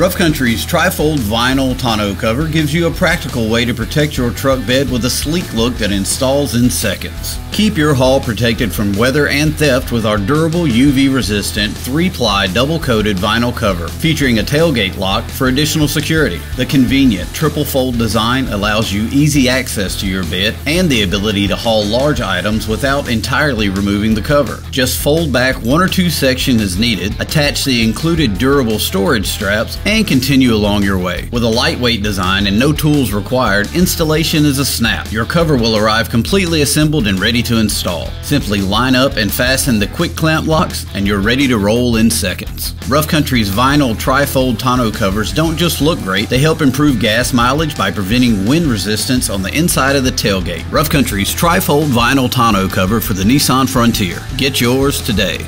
Rough Country's trifold vinyl tonneau cover gives you a practical way to protect your truck bed with a sleek look that installs in seconds. Keep your haul protected from weather and theft with our durable UV-resistant 3-ply double-coated vinyl cover featuring a tailgate lock for additional security. The convenient triple-fold design allows you easy access to your bed and the ability to haul large items without entirely removing the cover. Just fold back one or two sections as needed, attach the included durable storage straps, and continue along your way. With a lightweight design and no tools required, installation is a snap. Your cover will arrive completely assembled and ready to install. Simply line up and fasten the quick clamp locks and you're ready to roll in seconds. Rough Country's vinyl trifold tonneau covers don't just look great, they help improve gas mileage by preventing wind resistance on the inside of the tailgate. Rough Country's trifold vinyl tonneau cover for the Nissan Frontier. Get yours today.